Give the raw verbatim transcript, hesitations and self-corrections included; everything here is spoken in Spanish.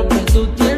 pero que tú tienes.